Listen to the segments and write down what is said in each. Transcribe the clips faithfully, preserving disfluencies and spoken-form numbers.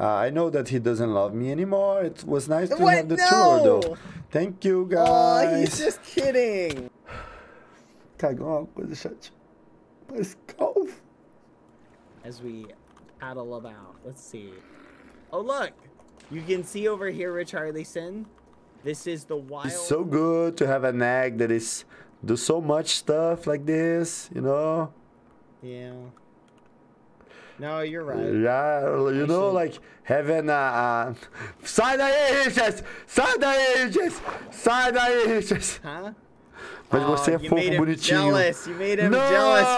Uh, I know that he doesn't love me anymore. It was nice to what? have the no! tour, though. Thank you, guys. Oh, he's just kidding. Cagão, coisa chata. Let's go. As we paddle about, let's see. Oh, look. You can see over here, Richarlyson. This is the wild. It's so good to have an egg that is do so much stuff like this, you know? Yeah. No, you're right. Yeah, you I know, should. like having a. Uh, uh, Sai daí, Richarlyson! Sai daí, Richarlyson! Sai daí, Richarlyson! Huh? But oh, você é fofo, made him bonitinho. Jealous. You made him no, jealous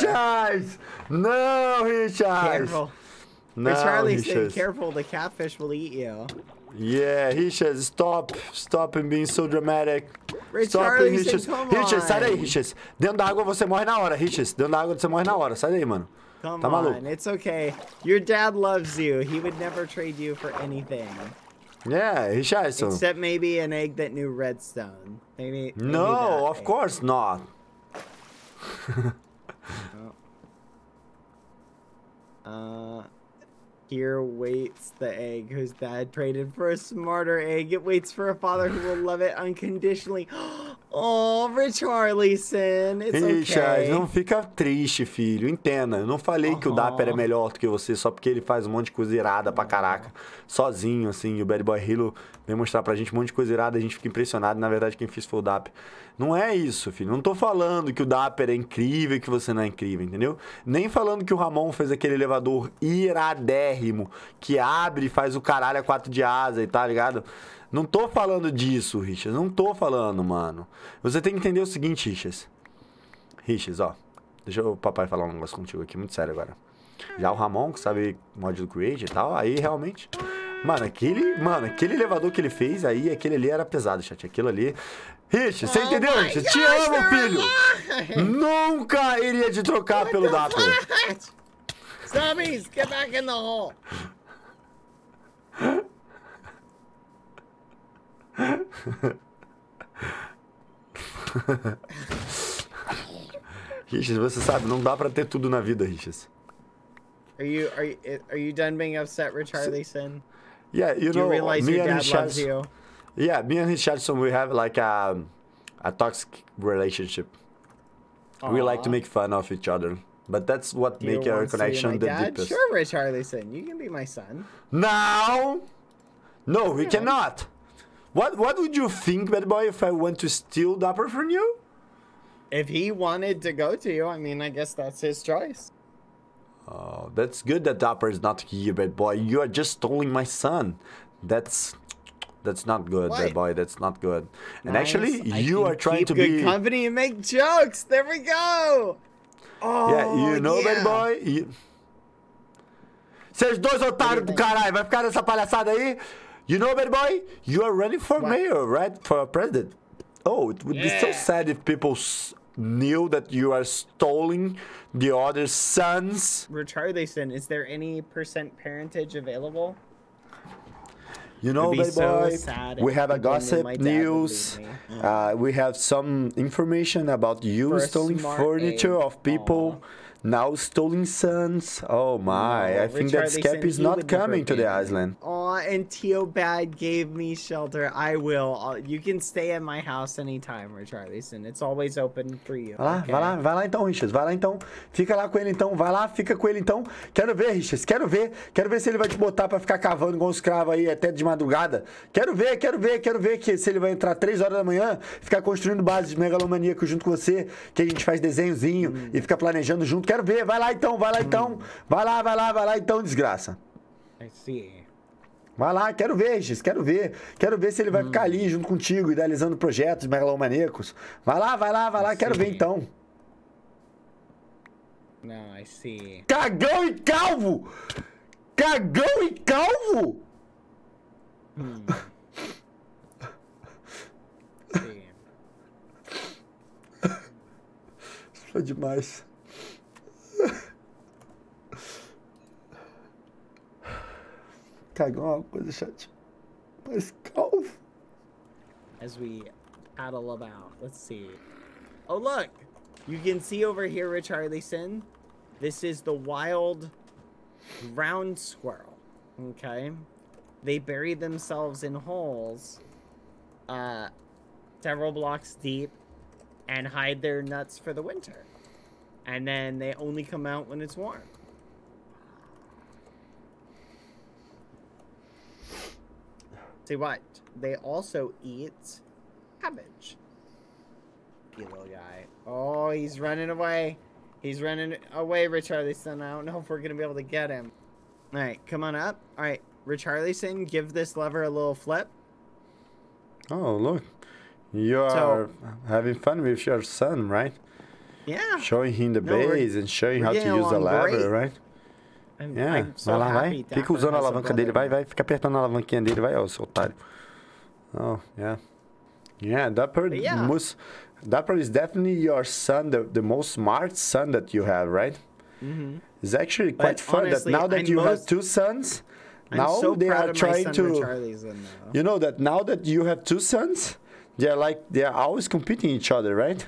forever. No, Richarlyson! Careful. No, Richarlyson, careful, the catfish will eat you. Yeah, Richarlyson, stop. Stop him being so dramatic. Richarlyson, come on. Richarlyson, sai daí, Richarlyson. Dentro da água você morre na hora, Richarlyson. Dentro da água você morre na hora. Sai daí, mano. Come tá on, it's okay. Your dad loves you. He would never trade you for anything. Yeah, Richarlyson. Except maybe an egg that knew redstone. Maybe, maybe no, of egg. course not. oh. Uh, here waits the egg whose dad traded for a smarter egg. It waits for a father who will love it unconditionally. Oh, Richarlyson, it's okay. Richard, não fica triste, filho. Entenda, eu não falei uh -huh. que o Dapper é melhor do que você só porque ele faz um monte de coisa irada pra caraca. Sozinho, assim, e o Badboyhalo vem mostrar pra gente um monte de coisa irada, a gente fica impressionado. Na verdade, quem fez foi o Dapper. Não é isso, filho. Não tô falando que o Dapper é incrível e que você não é incrível, entendeu? Nem falando que o Ramon fez aquele elevador iradérrimo que abre e faz o caralho a quatro de asa e tá ligado? Não tô falando disso, Richarlyson. Não tô falando, mano. Você tem que entender o seguinte, Richarlyson. Richarlyson, ó. Deixa o papai falar um negócio contigo aqui, muito sério agora. Já o Ramon, que sabe mod do Create e tal, aí realmente... Mano, aquele... Mano, aquele elevador que ele fez aí, aquele ali era pesado, chat. Aquilo ali... Richarlyson, você oh entendeu, Richarlyson? Te amo, filho! Nunca iria te trocar What pelo Dapper. Zombies, get back in the hole! Richarlyson, você sabe, não dá pra ter tudo na vida, Richarlyson. Are you are you, are you done being upset, Richarlyson? Yeah, you Do know, you realize me your and dad Richarlyson, loves you. Yeah, me and Richarlyson, we have like a a toxic relationship. Aww. We like to make fun of each other. But that's what makes our connection the dad? deepest. Sure, Richarlyson, you can be my son. No, no, we yeah. cannot. What what would you think, bad boy, if I went to steal Dapper from you? If he wanted to go to you, I mean, I guess that's his choice. Oh, that's good that Dapper is not here, bad boy. You are just stealing my son. That's that's not good, what? bad boy. That's not good. And nice. actually, I you are trying to good be company and make jokes. There we go. Oh, yeah, you know, yeah. bad boy. You... Vocês dois otários do caralho, vai ficar nessa palhaçada aí? You know, bad boy, you are running for what? mayor, right? For president. Oh, it would yeah. be so sad if people s knew that you are stealing the other sons. Richarlyson, is there any percent parentage available? You know, bad boy, so we have a gossip news. Uh, we have some information about you for stealing furniture egg. of people. Aww. Now stolen sons. Oh my, no, I think that Skep is not coming to the island. Oh, and Tio Bad gave me shelter. I will. I'll, you can stay at my house anytime, Richarlyson. It's always open for you. Vai lá, okay? vai lá, vai lá então, Richarlyson. Vai lá então. Fica lá com ele então. Vai lá, fica com ele então. Quero ver, Richarlyson. Quero ver. Quero ver se ele vai te botar pra ficar cavando com os cravos aí até de madrugada. Quero ver, quero ver, quero ver que se ele vai entrar três horas da manhã, ficar construindo bases megalomaníacos junto com você, que a gente faz desenhozinho hum. e fica planejando junto. Quero ver, vai lá então, vai lá então, vai lá, vai lá, vai lá então, desgraça. Vai lá, quero ver, Richarlyson, quero ver, quero ver se ele vai ficar ali junto contigo, idealizando projetos megalomaníacos. Vai lá, vai lá, vai lá, quero ver então. Não, I see. Cagão e calvo! Cagão e calvo! Hum. Isso foi demais. Let's go. As we paddle about, let's see. Oh, look! You can see over here, Richarlyson. This is the wild ground squirrel. Okay. They bury themselves in holes, uh, several blocks deep, and hide their nuts for the winter. And then they only come out when it's warm. See what? They also eat cabbage. You little guy. Oh, he's running away. He's running away, Richarlyson. I don't know if we're going to be able to get him. All right, come on up. All right, Richarlyson, give this lever a little flip. Oh, look. You are so, having fun with your son, right? Yeah. Showing him the no, base and showing how to use the lever, great. Right? I'm, yeah. I'm so vai lá, vai. Fica usando a alavanca dele, vai, vai. Fica apertando a alavanquinha dele, vai, ó, seu otário. Oh, yeah. Yeah, that bird yeah. must... Dapper is definitely your son, the, the most smart son that you have, right? Mm-hmm. It's actually quite but fun honestly, that now that I'm you most, have two sons, I'm now so they proud are of trying my son to. Richarlyson, though. You know that now that you have two sons, they're like they're always competing each other, right?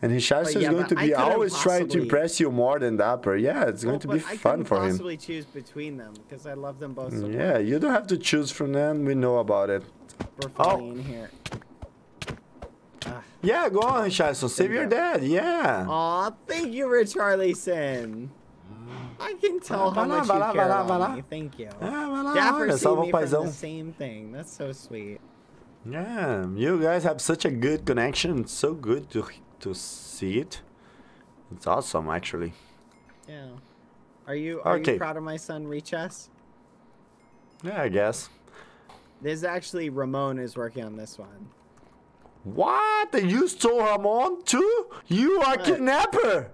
And Richarlyson yeah, is going to be always possibly, trying to impress you more than Dapper. Yeah, it's going well, to be I fun for him. I possibly choose between them because I love them both. So yeah, much. You don't have to choose from them. We know about it. We're oh. in here. Yeah, go on, Richarlyson. Save your dad. Yeah. Aw, thank you, Richarlyson. I can tell how much you care about me. Thank you. Dapper saved me from the same thing. That's so sweet. Yeah, you guys have such a good connection. It's so good to to see it. It's awesome, actually. Yeah. Are you are you proud of my son, Richas? Yeah, I guess. There's actually Ramon is working on this one. What? And you stole Ramon too? You are a kidnapper!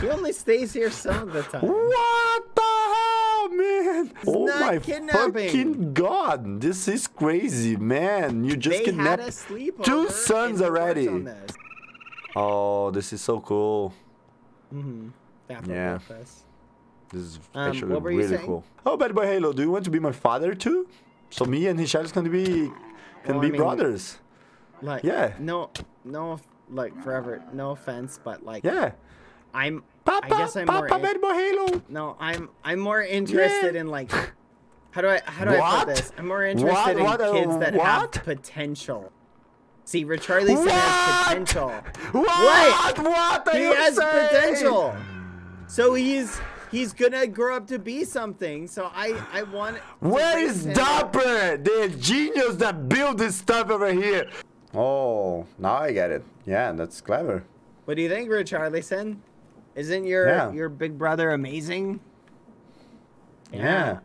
He only stays here some of the time. What the hell, man? It's oh my kidnapping. Fucking god! This is crazy, man. You just they kidnapped two sons already. This. Oh, this is so cool. Mm-hmm. Yeah. This is actually um, really cool. Oh, Badboyhalo, do you want to be my father too? So me and Richarlyson can be can well, be I mean, brothers. Like, yeah. No, no, like forever. No offense, but like. Yeah. I'm. Papa, I guess I'm Papa more. Badboyhalo. No, I'm. I'm more interested yeah. in like. How do I? How do what? I put this? I'm more interested what? in what? kids that what? have potential. See, Richarlyson has potential. What? What? What are he you has saying? potential. So he's he's gonna grow up to be something. So I I want. Where is Dapper, the genius that built this stuff over here? Oh, now I get it. Yeah, that's clever. What do you think, Richarlyson? Isn't your yeah. your big brother amazing? Yeah. yeah.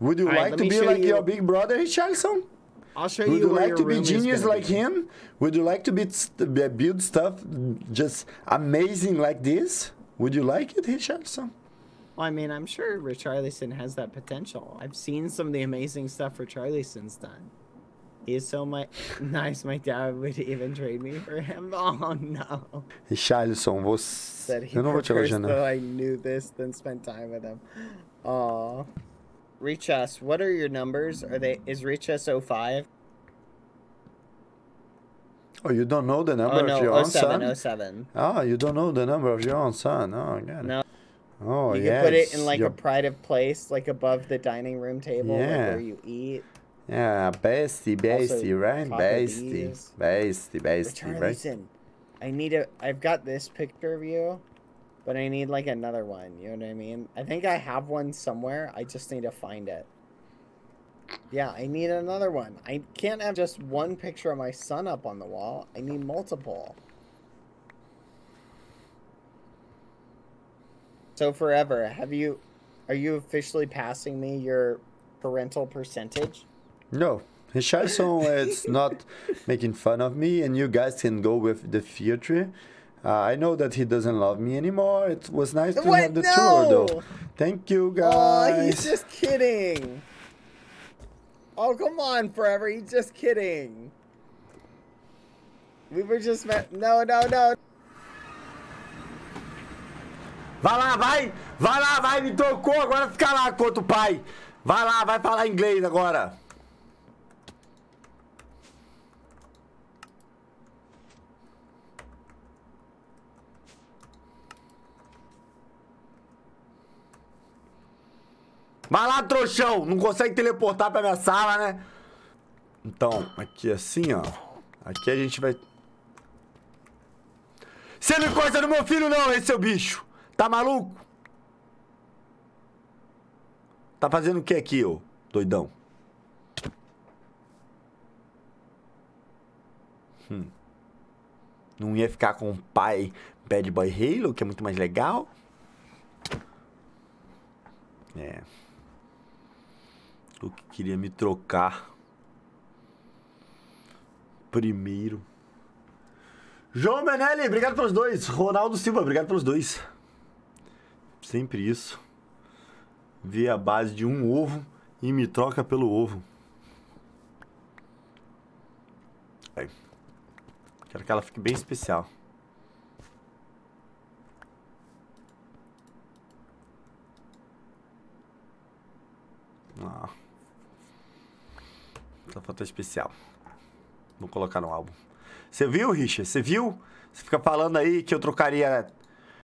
Would you All like right, to be like you... your big brother, Richarlyson? I'll show Would you. Would you like to be genius like be. him? Would you like to be st build stuff just amazing like this? Would you like it, Richarlyson? Well, I mean, I'm sure Richarlyson has that potential. I've seen some of the amazing stuff Richarlyson's done. He's so my nice. My dad would even trade me for him. Oh no. Richarlyson, você. Said he prefers though I knew this than spent time with him. Oh. Richas, what are your numbers? Are they? Is Richas oh five? Oh, you don't know the number oh, no, of your own son. Oh no, oh seven. Oh, you don't know the number of your own son. Oh, I got it. No. Oh yeah. You yes. can put it in like your... a private place, like above the dining room table, yeah. like where you eat. Yeah, bestie, bestie, also, right? Bestie, bestie, bestie, right? Listen, I need a. I've got this picture of you, but I need like another one. You know what I mean? I think I have one somewhere. I just need to find it. Yeah, I need another one. I can't have just one picture of my son up on the wall. I need multiple. So forever, have you? Are you officially passing me your parental percentage? No, Richarlyson is not making fun of me, and you guys can go with the future. Uh, I know that he doesn't love me anymore. It was nice to what? have the no! tour, though. Thank you, guys. Oh, he's just kidding. Oh, come on, forever. He's just kidding. We were just met. No, no, no. Vai lá, vai. Vai lá, vai. Me tocou. Agora fica lá com outro pai. Vai lá, vai falar inglês agora. Vai lá, trouxão. Não consegue teleportar pra minha sala, né? Então, aqui assim, ó. Aqui a gente vai... Você não encosta no meu filho, não, esse seu bicho. Tá maluco? Tá fazendo o que aqui, ô doidão? Hum. Não ia ficar com o pai Badboyhalo, que é muito mais legal? É. Eu queria me trocar primeiro. João Benelli, obrigado pelos dois. Ronaldo Silva, obrigado pelos dois. Sempre isso. Vê a base de um ovo e me troca pelo ovo. É. Quero que ela fique bem especial. Ah. Essa foto é especial. Vou colocar no álbum. Você viu, Richard? Você viu? Você fica falando aí que eu trocaria